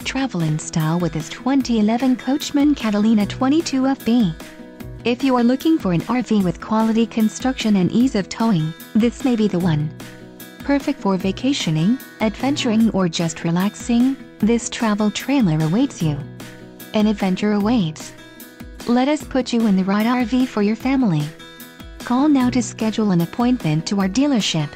Travel in style with this 2011 Coachmen Catalina 22FB. If you are looking for an RV with quality construction and ease of towing, this may be the one. Perfect for vacationing, adventuring, or just relaxing, this travel trailer awaits you. An adventure awaits. Let us put you in the right RV for your family. Call now to schedule an appointment to our dealership.